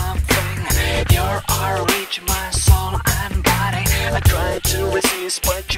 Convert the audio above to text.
something. You are rich, my soul and body. I try to resist, but